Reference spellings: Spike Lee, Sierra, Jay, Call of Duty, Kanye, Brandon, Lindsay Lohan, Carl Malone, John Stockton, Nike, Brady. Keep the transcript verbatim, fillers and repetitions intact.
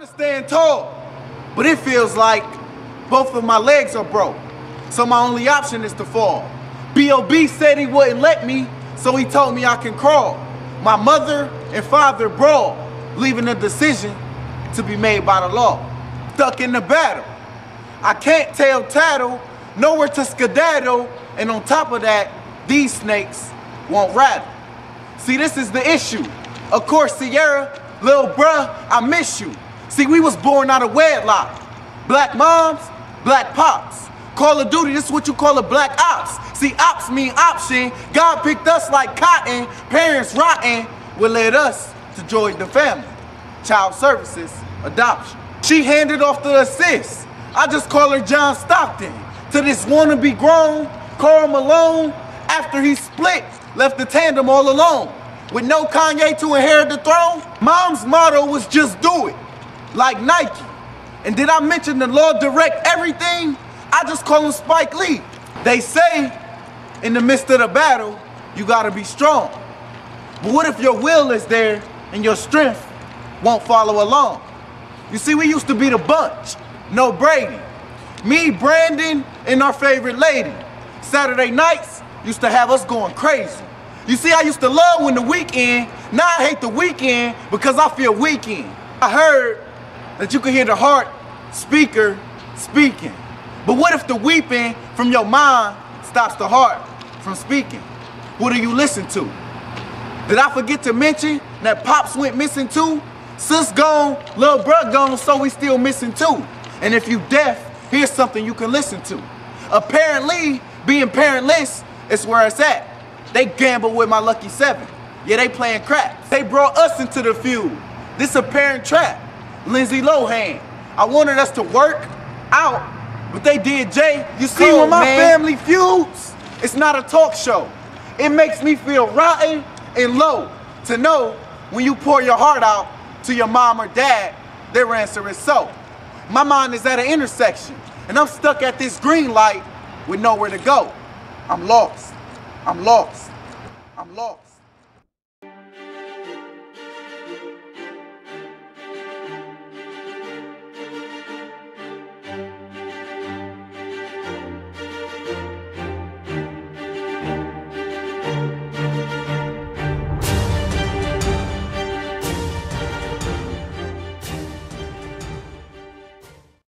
I'm to stand tall, but it feels like both of my legs are broke, so my only option is to fall. B O B said he wouldn't let me, so he told me I can crawl. My mother and father brawl, leaving a decision to be made by the law. Stuck in the battle, I can't tell tattle, nowhere to skedaddle, and on top of that, these snakes won't rattle. See, this is the issue. Of course, Sierra, lil' bruh, I miss you. See, we was born out of wedlock. Black moms, black pops. Call of Duty, this is what you call a black ops. See, ops mean option. God picked us like cotton. Parents rotten will led us to join the family. Child services, adoption. She handed off the assist. I just call her John Stockton. To this wannabe grown, Carl Malone, after he split, left the tandem all alone. With no Kanye to inherit the throne, mom's motto was just do it, like Nike. And did I mention the law direct everything? I just call him Spike Lee. They say, in the midst of the battle, you gotta be strong. But what if your will is there and your strength won't follow along? You see, we used to be the bunch, no Brady. Me, Brandon, and our favorite lady. Saturday nights used to have us going crazy. You see, I used to love when the weekend, now I hate the weekend because I feel weekend. I heard that you can hear the heart speaker speaking. But what if the weeping from your mind stops the heart from speaking? What do you listen to? Did I forget to mention that pops went missing too? Sis gone, lil' bruh gone, so we still missing too. And if you deaf, here's something you can listen to. Apparently, being parentless is where it's at. They gamble with my lucky seven. Yeah, they playing crap. They brought us into the feud. This a parent trap. Lindsay Lohan. I wanted us to work out, but they did Jay. You see, cool, when my man. family feuds, it's not a talk show. It makes me feel rotten and low to know when you pour your heart out to your mom or dad, their answer is so. My mind is at an intersection, and I'm stuck at this green light with nowhere to go. I'm lost. I'm lost. I'm lost.